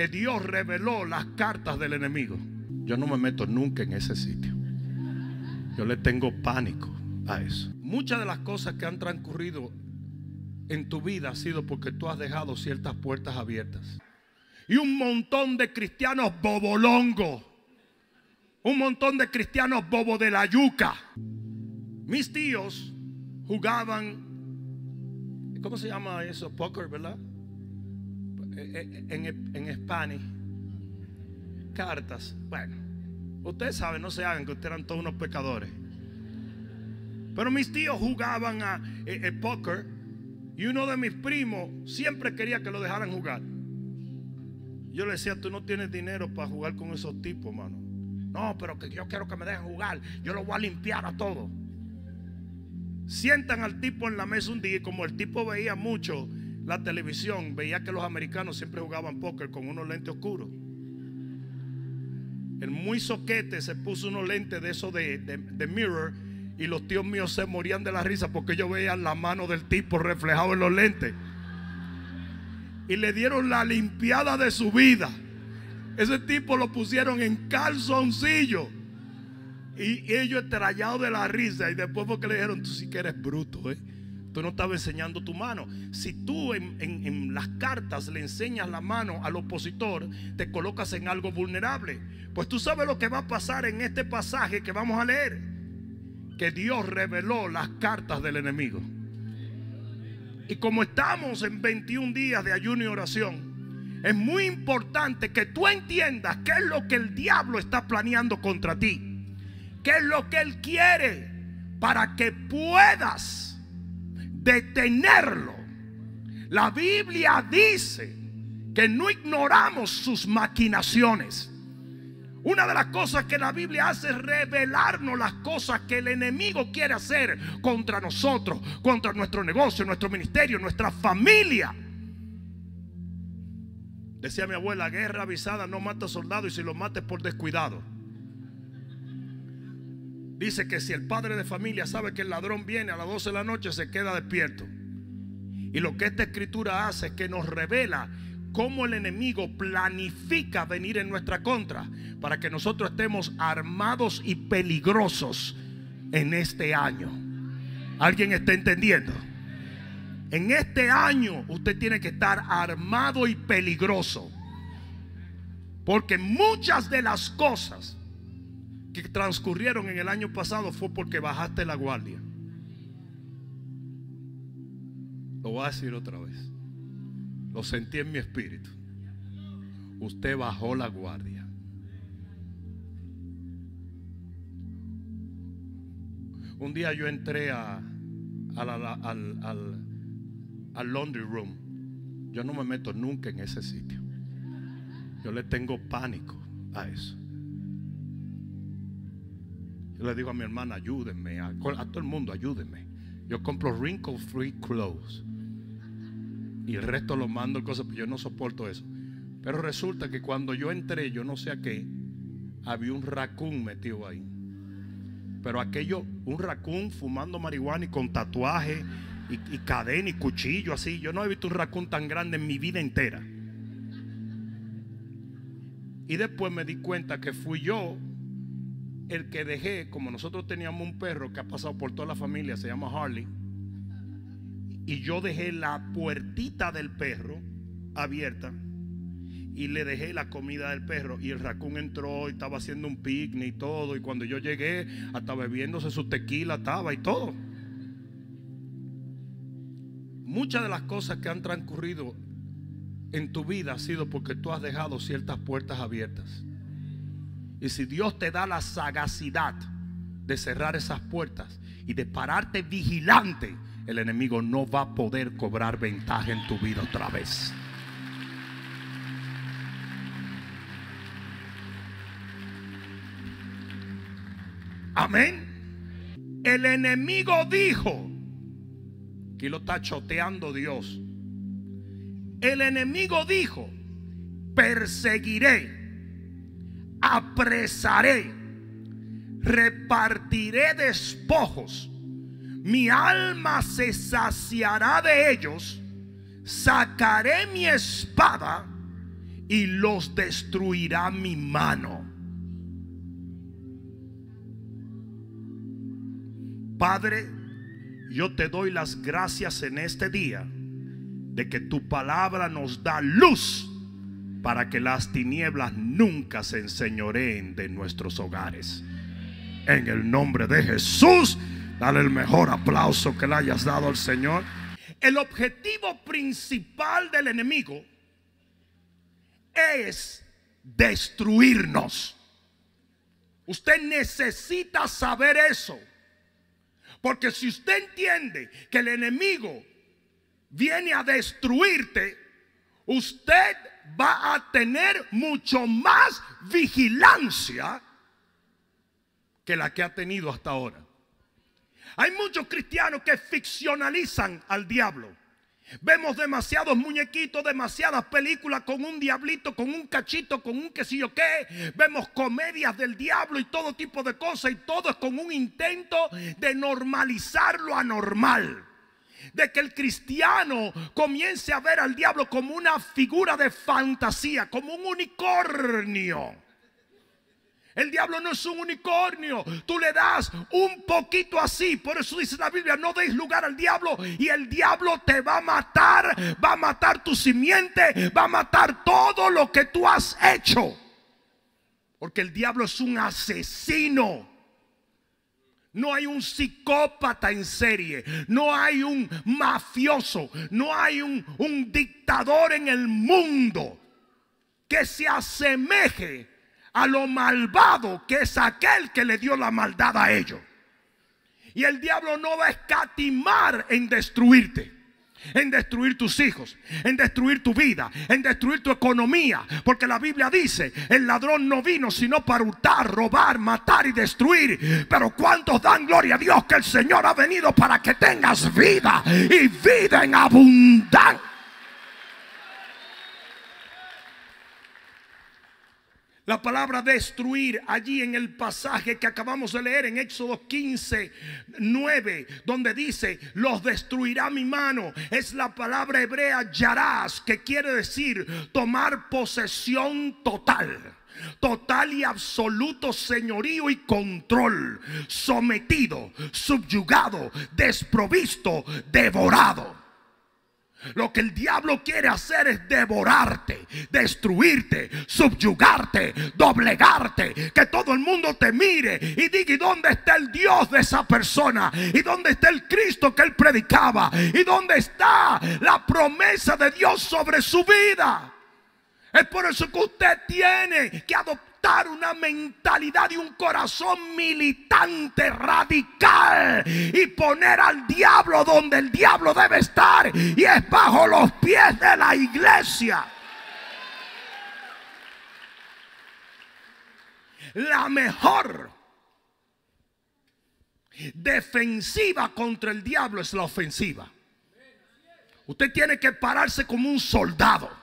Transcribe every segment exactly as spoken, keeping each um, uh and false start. que Dios reveló las cartas del enemigo. Yo no me meto nunca en ese sitio. Yo le tengo pánico a eso. Muchas de las cosas que han transcurrido en tu vida ha sido porque tú has dejado ciertas puertas abiertas. Y un montón de cristianos bobolongos. Un montón de cristianos bobo de la yuca. Mis tíos jugaban, ¿cómo se llama eso? Póker, ¿verdad? En, en Spanish. Cartas. Bueno, ustedes saben, no se hagan que ustedes eran todos unos pecadores. Pero mis tíos jugaban a, a, a póker y uno de mis primos siempre quería que lo dejaran jugar. Yo le decía, tú no tienes dinero para jugar con esos tipos, mano. No, pero que yo quiero que me dejen jugar. Yo los voy a limpiar a todos. Sientan al tipo en la mesa un día y como el tipo veía mucho la televisión, veía que los americanos siempre jugaban póker con unos lentes oscuros. El muy soquete se puso unos lentes de esos de, de, de mirror y los tíos míos se morían de la risa porque ellos veían la mano del tipo reflejado en los lentes. Y le dieron la limpiada de su vida. Ese tipo lo pusieron en calzoncillo. Y ellos estrellados de la risa. Y después porque le dijeron, tú sí que eres bruto, ¿eh? Tú no estabas enseñando tu mano. Si tú en, en, en las cartas le enseñas la mano al opositor, te colocas en algo vulnerable. Pues tú sabes lo que va a pasar en este pasaje que vamos a leer. Que Dios reveló las cartas del enemigo. Y como estamos en veintiún días de ayuno y oración, es muy importante que tú entiendas qué es lo que el diablo está planeando contra ti. ¿Qué es lo que él quiere para que puedas detenerlo? La Biblia dice que no ignoramos sus maquinaciones. Una de las cosas que la Biblia hace es revelarnos las cosas que el enemigo quiere hacer contra nosotros, contra nuestro negocio, nuestro ministerio, nuestra familia. Decía mi abuela, guerra avisada no mata soldado, y si lo mates por descuidado. Dice que si el padre de familia sabe que el ladrón viene a las doce de la noche, se queda despierto. Y lo que esta escritura hace es que nos revela cómo el enemigo planifica venir en nuestra contra, para que nosotros estemos armados y peligrosos en este año. ¿Alguien está entendiendo? En este año usted tiene que estar armado y peligroso, porque muchas de las cosas que transcurrieron en el año pasado fue porque bajaste la guardia. Lo voy a decir otra vez. Lo sentí en mi espíritu. Usted bajó la guardia. Un día yo entré a, a la, la, al, al, al laundry room. Yo no me meto nunca en ese sitio. Yo le tengo pánico a eso. Yo le digo a mi hermana, ayúdenme, a, a todo el mundo, ayúdenme. Yo compro wrinkle free clothes y el resto lo mando, cosas, pero yo no soporto eso. Pero resulta que cuando yo entré, yo no sé a qué, había un raccoon metido ahí. Pero aquello, un raccoon fumando marihuana y con tatuaje y, y cadena y cuchillo así. Yo no he visto un raccoon tan grande en mi vida entera. Y después me di cuenta que fui yo el que dejé, como nosotros teníamos un perro que ha pasado por toda la familia, se llama Harley, y yo dejé la puertita del perro abierta y le dejé la comida del perro, y el raccoon entró y estaba haciendo un picnic y todo, y cuando yo llegué hasta bebiéndose su tequila estaba y todo. Muchas de las cosas que han transcurrido en tu vida ha sido porque tú has dejado ciertas puertas abiertas. Y si Dios te da la sagacidad de cerrar esas puertas y de pararte vigilante, el enemigo no va a poder cobrar ventaja en tu vida otra vez. Amén. El enemigo dijo, aquí lo está choteando Dios. El enemigo dijo, perseguiré, apresaré, repartiré despojos, mi alma se saciará de ellos, sacaré mi espada y los destruirá mi mano. Padre, yo te doy las gracias en este día de que tu palabra nos da luz para que las tinieblas nunca se enseñoreen de nuestros hogares. En el nombre de Jesús, dale el mejor aplauso que le hayas dado al Señor. El objetivo principal del enemigo es destruirnos. Usted necesita saber eso, porque si usted entiende que el enemigo viene a destruirte, usted va a tener mucho más vigilancia que la que ha tenido hasta ahora. Hay muchos cristianos que ficcionalizan al diablo. Vemos demasiados muñequitos, demasiadas películas con un diablito, con un cachito, con un qué sé yo qué. Vemos comedias del diablo y todo tipo de cosas, y todo es con un intento de normalizar lo anormal. De que el cristiano comience a ver al diablo como una figura de fantasía, como un unicornio. El diablo no es un unicornio. Tú le das un poquito así. Por eso dice la Biblia: no deis lugar al diablo, y el diablo te va a matar. Va a matar tu simiente, va a matar todo lo que tú has hecho. Porque el diablo es un asesino. No hay un psicópata en serie, no hay un mafioso, no hay un, un dictador en el mundo que se asemeje a lo malvado que es aquel que le dio la maldad a ellos. Y el diablo no va a escatimar en destruirte, en destruir tus hijos, en destruir tu vida, en destruir tu economía. Porque la Biblia dice: el ladrón no vino sino para hurtar, robar, matar y destruir. Pero ¿cuántos dan gloria a Dios que el Señor ha venido para que tengas vida y vida en abundancia? La palabra destruir allí en el pasaje que acabamos de leer en Éxodo quince, nueve, donde dice: los destruirá mi mano. Es la palabra hebrea yaraz, que quiere decir tomar posesión total. Total y absoluto señorío y control. Sometido, subyugado, desprovisto, devorado. Lo que el diablo quiere hacer es devorarte, destruirte, subyugarte, doblegarte. Que todo el mundo te mire y diga: ¿y dónde está el Dios de esa persona? ¿Y dónde está el Cristo que él predicaba? ¿Y dónde está la promesa de Dios sobre su vida? Es por eso que usted tiene que adoptar una mentalidad y un corazón militante, radical, y poner al diablo donde el diablo debe estar, y es bajo los pies de la iglesia. La mejor defensiva contra el diablo es la ofensiva. Usted tiene que pararse como un soldado.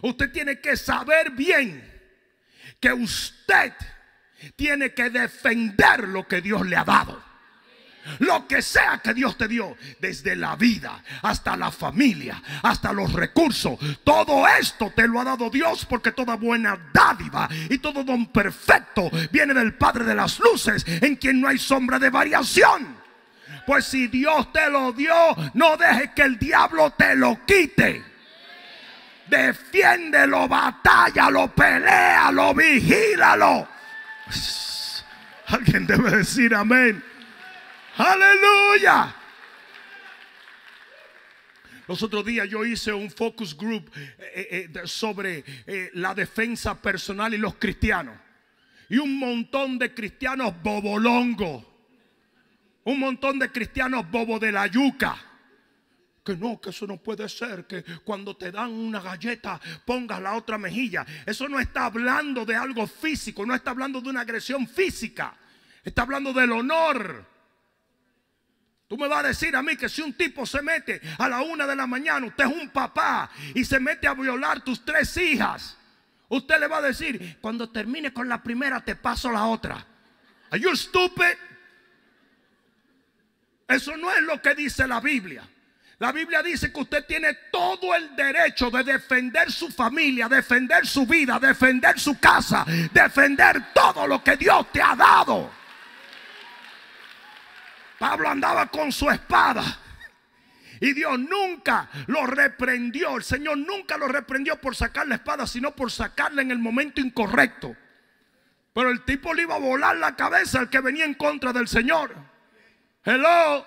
Usted tiene que saber bien que usted tiene que defender lo que Dios le ha dado. Lo que sea que Dios te dio, desde la vida hasta la familia, hasta los recursos, todo esto te lo ha dado Dios, porque toda buena dádiva y todo don perfecto viene del Padre de las luces, en quien no hay sombra de variación. Pues si Dios te lo dio, no dejes que el diablo te lo quite. Defiéndelo, batállalo, peléalo, vigílalo. Alguien debe decir amén. Aleluya. Los otros días yo hice un focus group eh, eh, sobre eh, la defensa personal y los cristianos. Y un montón de cristianos bobolongo. Un montón de cristianos bobo de la yuca. Que no, que eso no puede ser, que cuando te dan una galleta pongas la otra mejilla. Eso no está hablando de algo físico, no está hablando de una agresión física, está hablando del honor. Tú me vas a decir a mí que si un tipo se mete a la una de la mañana, usted es un papá, y se mete a violar tus tres hijas, usted le va a decir: cuando termine con la primera te paso la otra. Are you stupid? Eso no es lo que dice la Biblia. La Biblia dice que usted tiene todo el derecho de defender su familia, defender su vida, defender su casa, defender todo lo que Dios te ha dado. Pablo andaba con su espada y Dios nunca lo reprendió. El Señor nunca lo reprendió por sacar la espada, sino por sacarla en el momento incorrecto. Pero el tipo le iba a volar la cabeza al que venía en contra del Señor. Hello.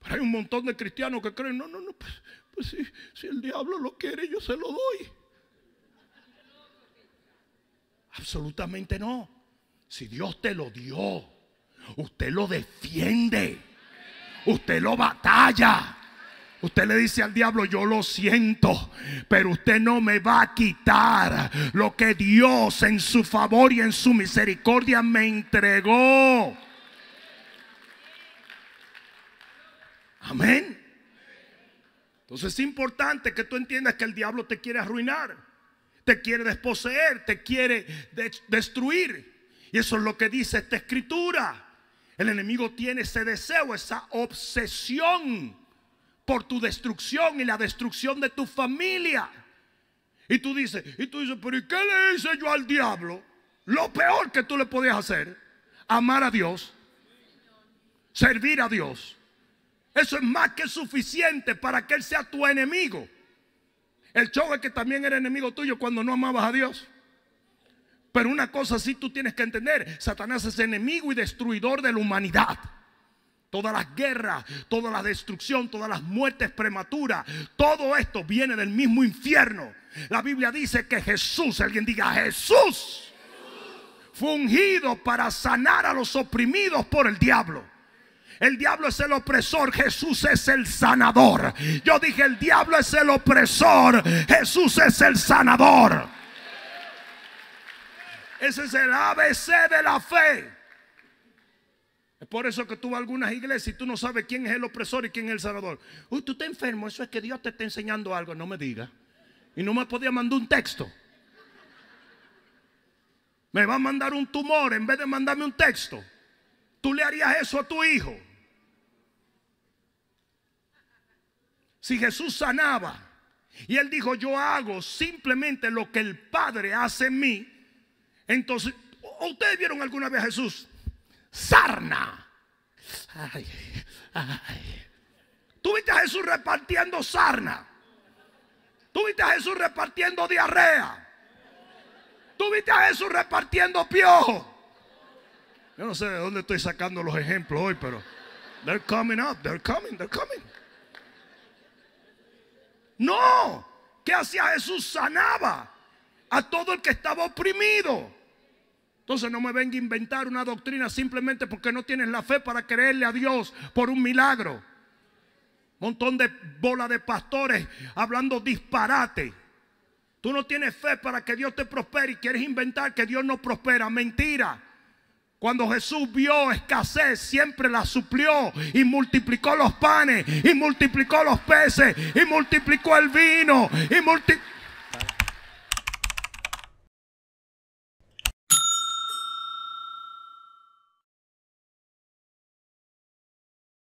Pero hay un montón de cristianos que creen, no, no, no, pues, pues si, si el diablo lo quiere, yo se lo doy. Absolutamente no. Si Dios te lo dio, usted lo defiende, usted lo batalla. Usted le dice al diablo, yo lo siento, pero usted no me va a quitar lo que Dios en su favor y en su misericordia me entregó. Amén. Entonces es importante que tú entiendas que el diablo te quiere arruinar, te quiere desposeer, te quiere de- destruir. Y eso es lo que dice esta escritura. El enemigo tiene ese deseo, esa obsesión por tu destrucción y la destrucción de tu familia. Y tú dices, y tú dices, pero ¿y qué le hice yo al diablo? Lo peor que tú le podías hacer, amar a Dios, servir a Dios. Eso es más que suficiente para que él sea tu enemigo. El show es que también era enemigo tuyo cuando no amabas a Dios. Pero una cosa sí tú tienes que entender: Satanás es enemigo y destruidor de la humanidad. Todas las guerras, toda la destrucción, todas las muertes prematuras, todo esto viene del mismo infierno. La Biblia dice que Jesús, alguien diga Jesús, fue ungido para sanar a los oprimidos por el diablo. El diablo es el opresor, Jesús es el sanador. Yo dije, el diablo es el opresor, Jesús es el sanador. Ese es el A B C de la fe. Es por eso que tú vas a algunas iglesias y tú no sabes quién es el opresor y quién es el sanador. Uy, tú estás enfermo, eso es que Dios te está enseñando algo. No me digas. Y no me podía mandar un texto. Me va a mandar un tumor en vez de mandarme un texto. ¿Tú le harías eso a tu hijo? Si Jesús sanaba y él dijo, yo hago simplemente lo que el Padre hace en mí, entonces, ¿ustedes vieron alguna vez a Jesús? Sarna. Ay, ay. ¿Tú viste a Jesús repartiendo sarna? ¿Tú viste a Jesús repartiendo diarrea? ¿Tú viste a Jesús repartiendo piojo? Yo no sé de dónde estoy sacando los ejemplos hoy, pero they're coming up, they're coming, they're coming. No, ¿qué hacía Jesús? Sanaba a todo el que estaba oprimido. Entonces no me venga a inventar una doctrina simplemente porque no tienes la fe para creerle a Dios por un milagro. Montón de bola de pastores hablando disparate. Tú no tienes fe para que Dios te prospere y quieres inventar que Dios no prospera. Mentira. Cuando Jesús vio escasez, siempre la suplió y multiplicó los panes y multiplicó los peces y multiplicó el vino y multiplicó.